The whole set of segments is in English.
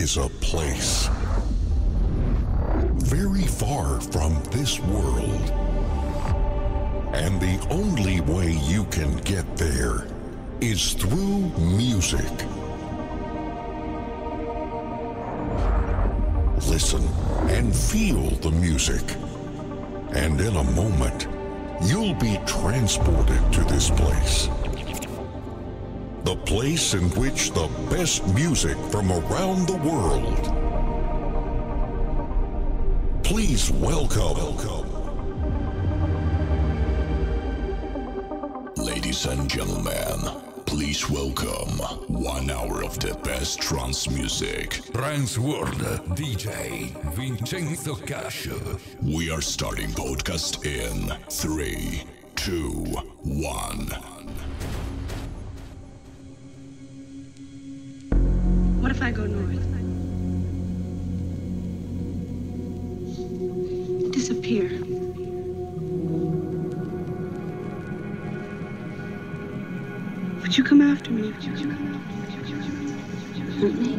is a place very far from this world. And the only way you can get there is through music. Listen and feel the music. And in a moment, you'll be transported to this place. The place in which the best music from around the world. Please welcome. Ladies and gentlemen, please welcome 1 hour of the best trance music. Trance World DJ Vincenzo Cascio. We are starting podcast in 3, 2, 1. What if I go north? Disappear. Would you come after me? Would you come after me? Hunt me?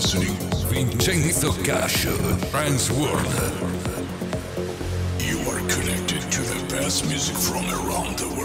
listening Vincenzo Cascio, Trance World. You are connected to the best music from around the world.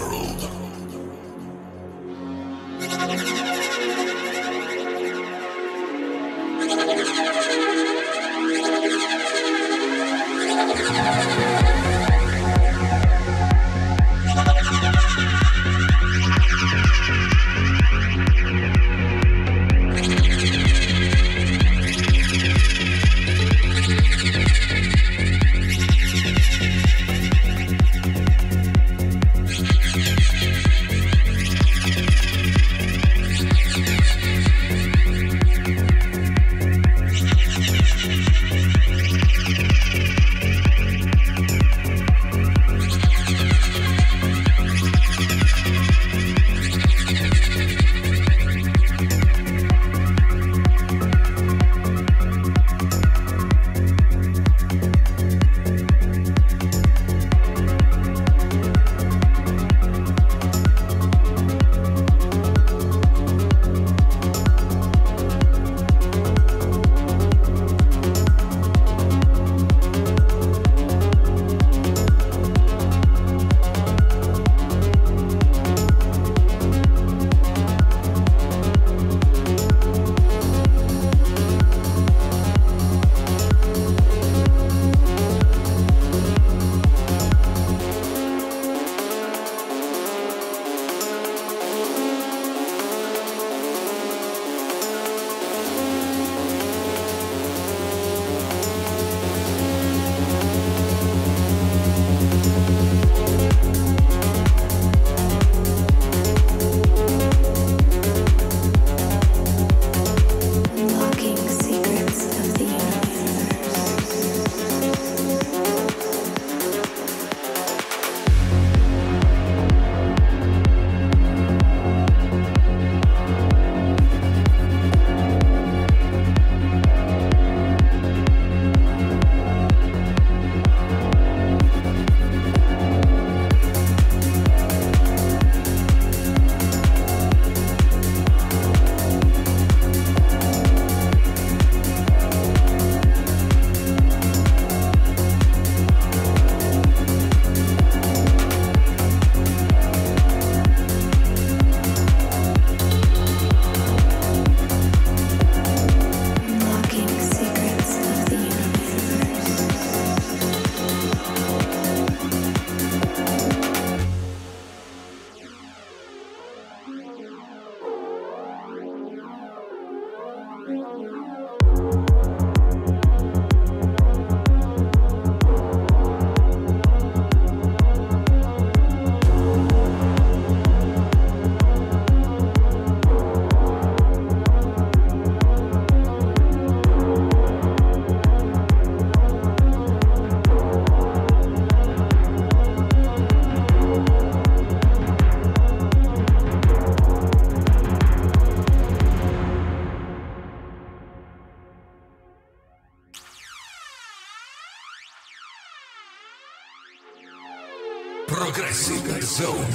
Progressive Zone,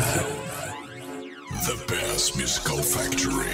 the best musical factory.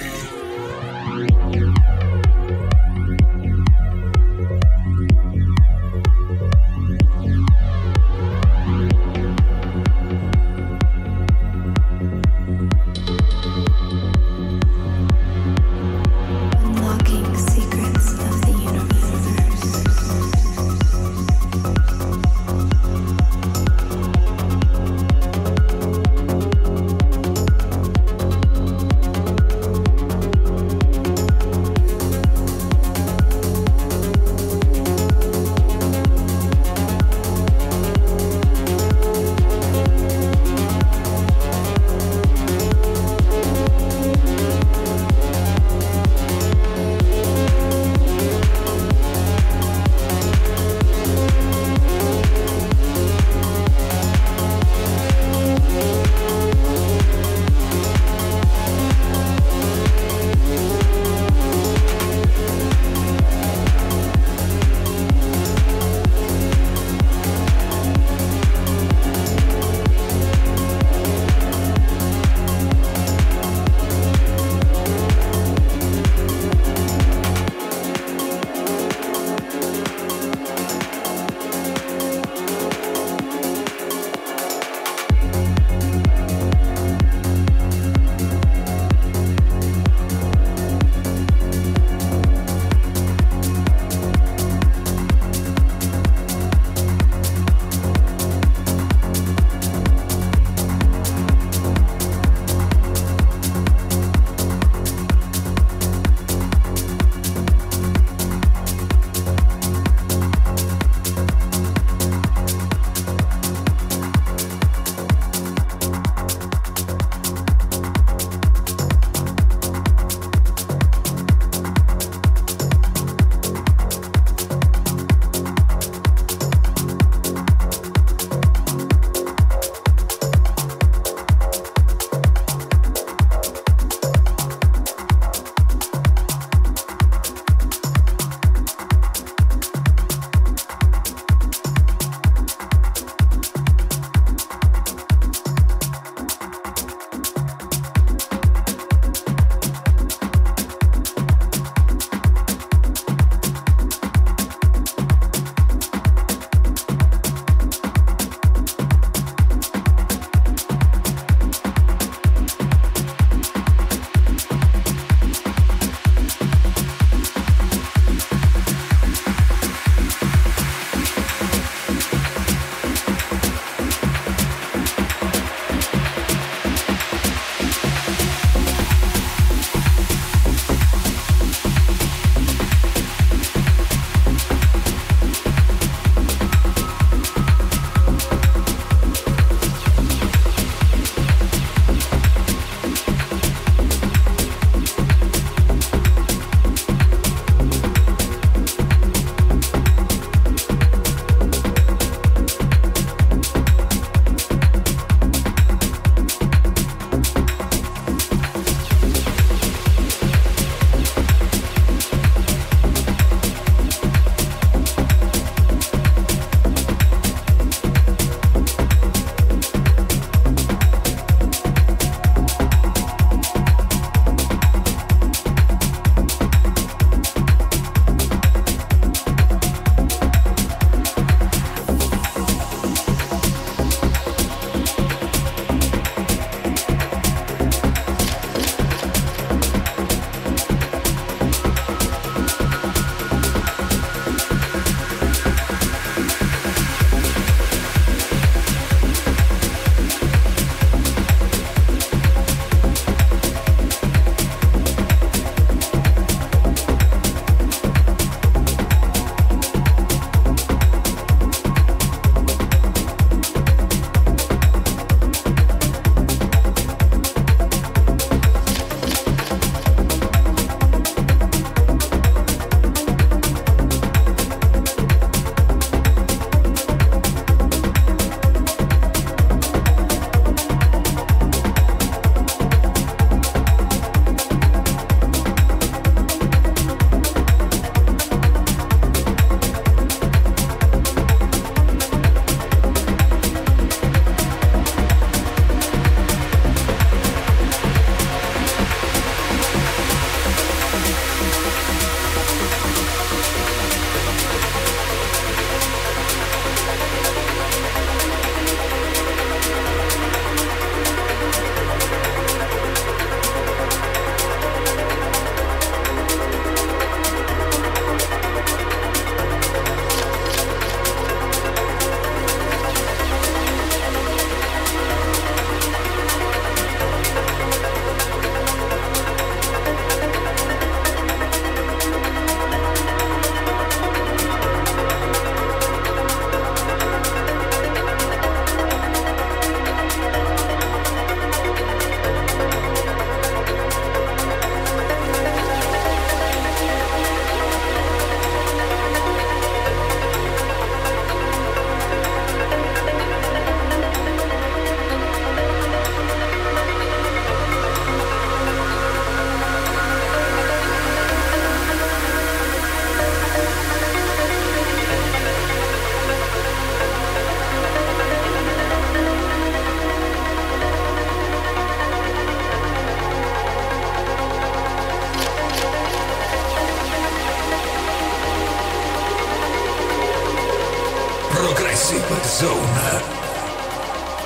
Secret Zone.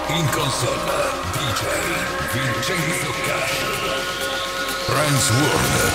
In console, DJ Vincenzo Cascio. Trance World.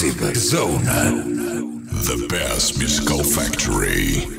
Progressive Zone. The best musical factory.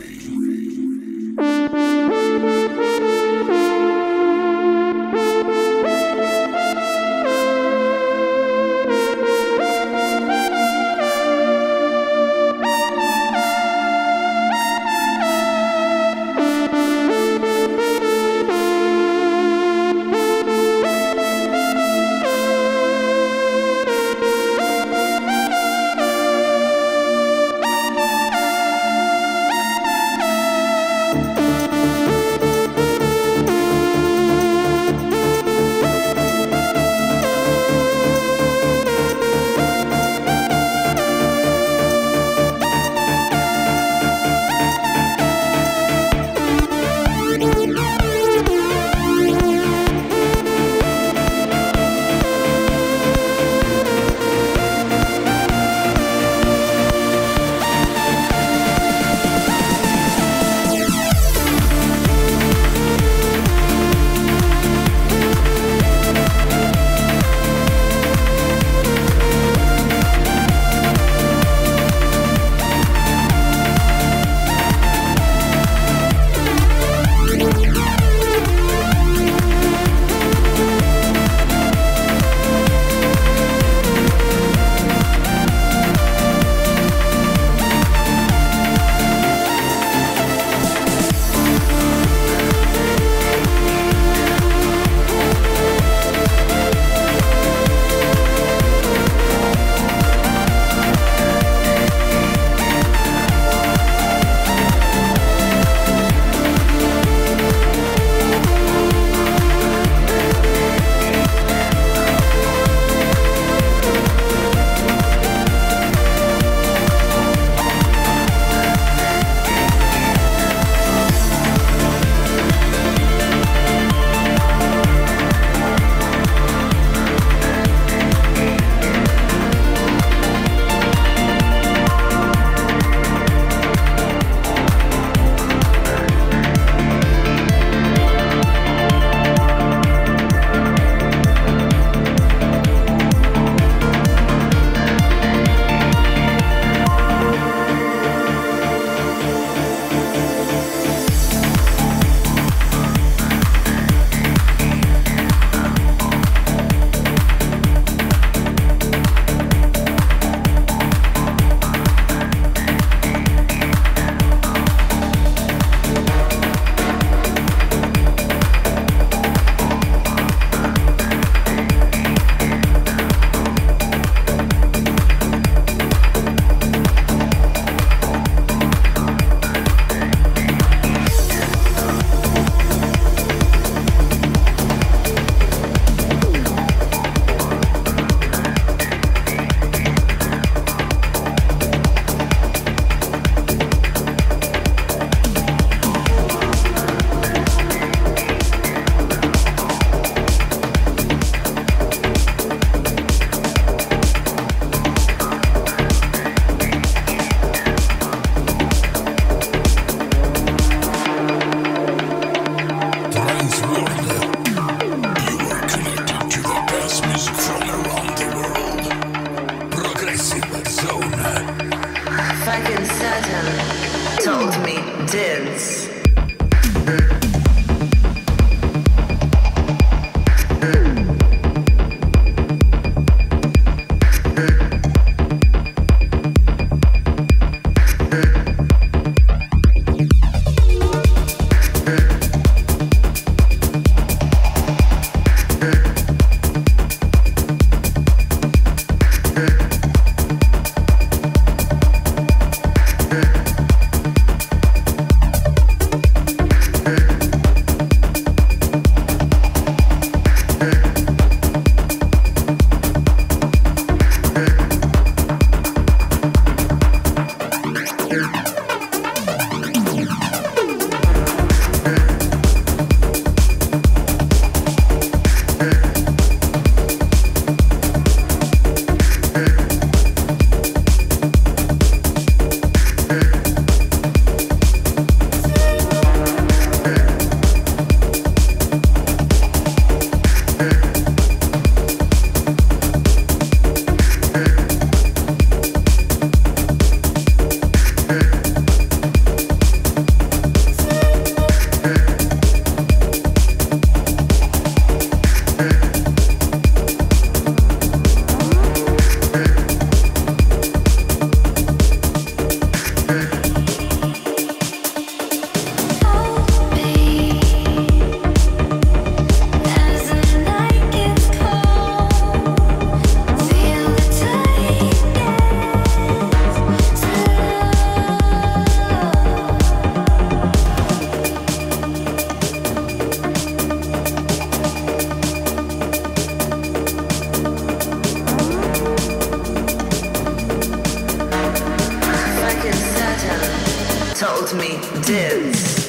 told me this.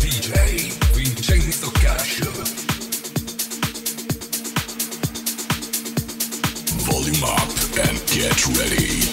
DJ Vincenzo Cascio. Volume up and get ready.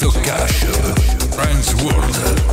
Vincenzo Cascio, Trance World.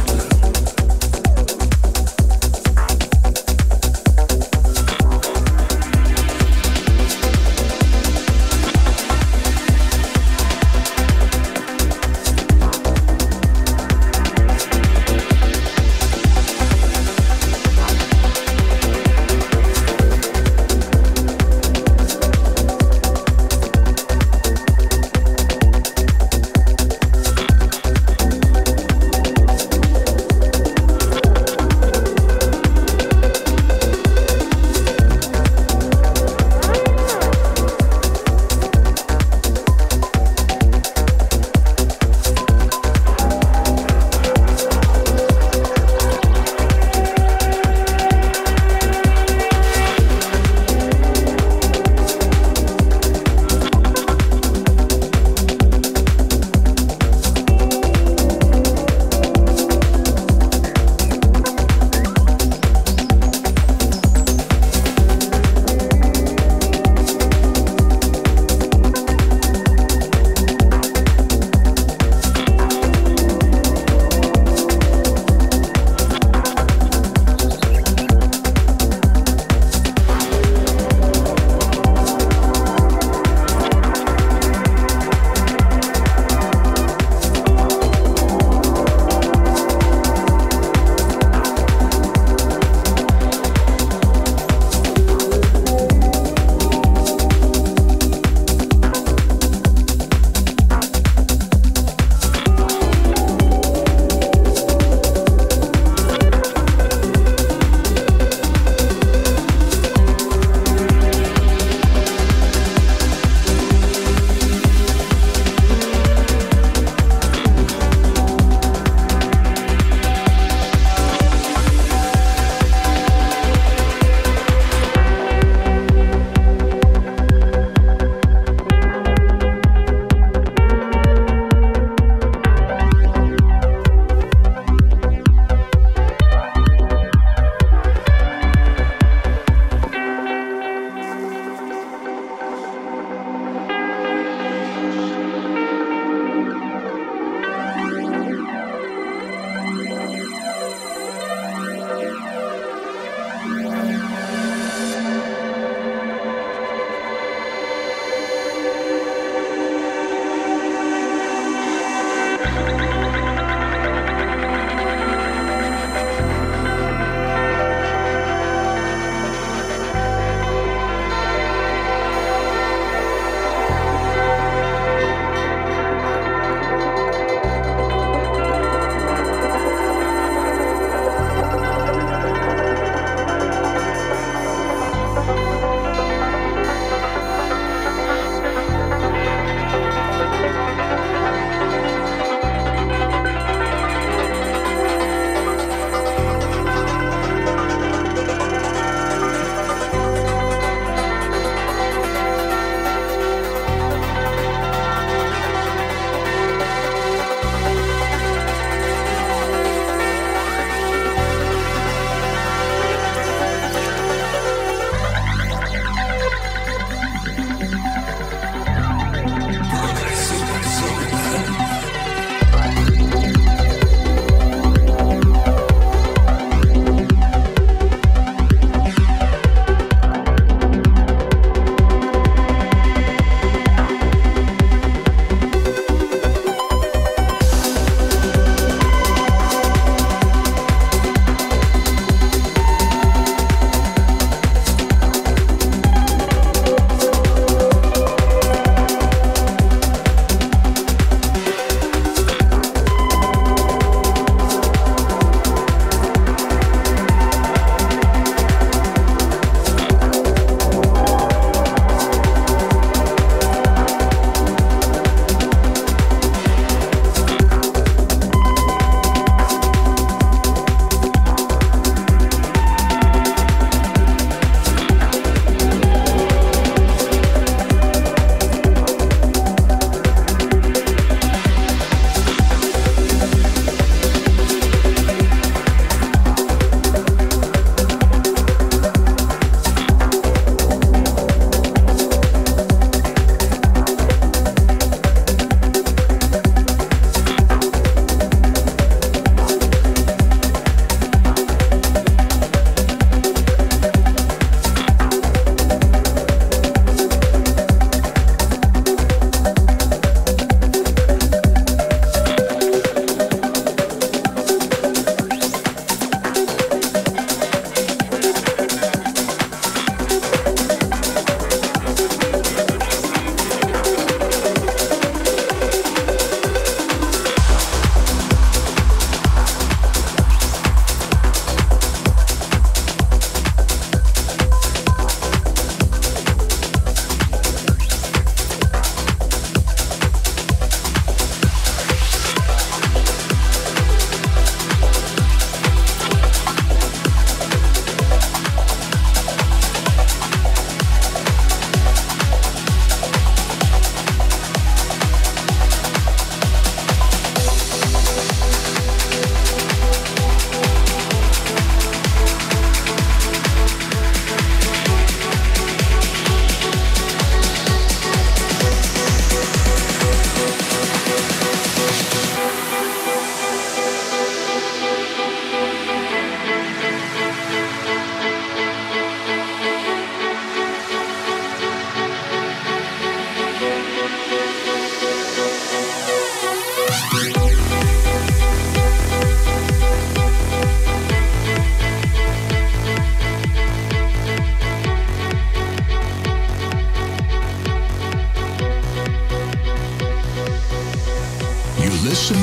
You listen,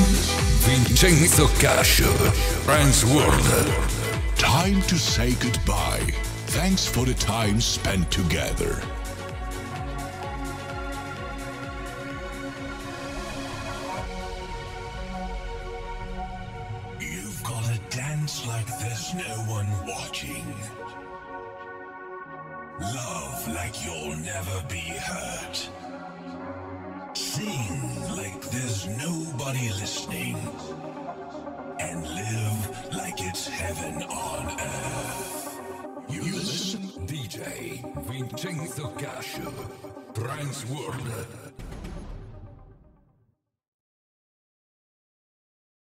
Vincenzo Cascio, Trance World. Time to say goodbye. Thanks for the time spent together. You've gotta dance like there's no one watching. Love like you'll never be hurt. Sing like there's nobody listening. And live like it's heaven on earth. You listen, DJ Vincenzo Cascio, Trance World.